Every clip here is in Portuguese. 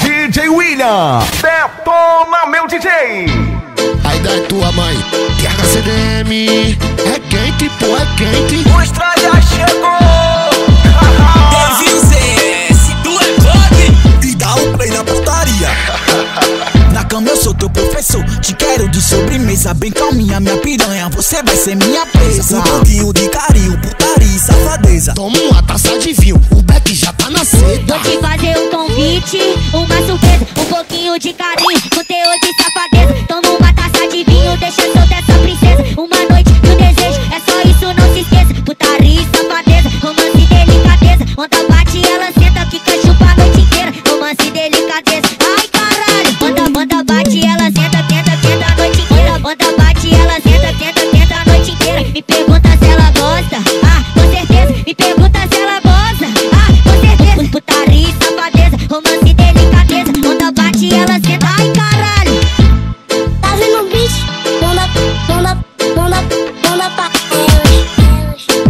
DJ William, detona meu DJ. Aí da tua mãe, TH CDM, é quente, pô, é quente. Os Tralhas chegou. Teve o CS, tu é pode. E dá o play na putaria. Na cama eu sou teu professor, te quero de sobremesa. Bem calminha, minha piranha, você vai ser minha presa. Um pouquinho de carinho, putaria e safadeza. Toma uma taça de vinho, o beck já tá na seda. Vou te fazer um convite, uma surpresa. Um pouquinho de carinho, conteúdo de safadeza. Toma uma taça de vinho, deixa solta essa princesa. Uma noite de um desejo, é só isso, não se esqueça. Putaria e safadeza, romance e delicadeza. Onda bate, ela senta, fica chupa a noite inteira. Romance e delicadeza, ai caralho. Onda bate, ela senta, tenta a noite inteira. Onda bate, ela senta, tenta a noite inteira. Me pergunta se ela gosta, ah, com certeza. Me pergunta se ela gosta, ah, com certeza. Putaria e safadeza, romance e delicadeza. Onda bate, ela senta, ai caralho. Tá vendo um beat? Onda pra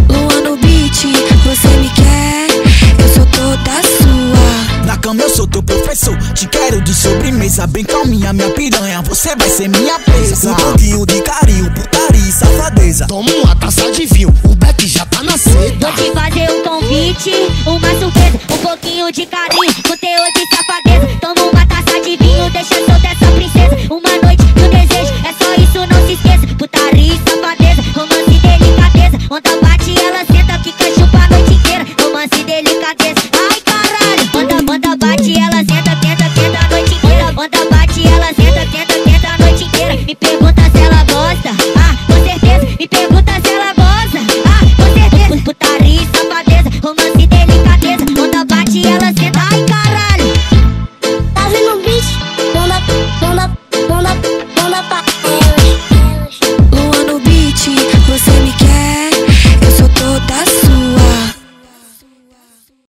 Lua no beat, você me quer, eu sou toda sua. Na cama eu sou teu professor, te quero de sobremesa. Bem calminha, minha piranha, você vai ser minha presa. Um pouquinho de carinho, putaria e safadeza. Toma uma taça de vinho, o beck já tá na seda. Vou te fazer um convite, uma surpresa. Um pouquinho de carinho, conteúdo de safadeza. Toma uma taça de vinho, deixa eu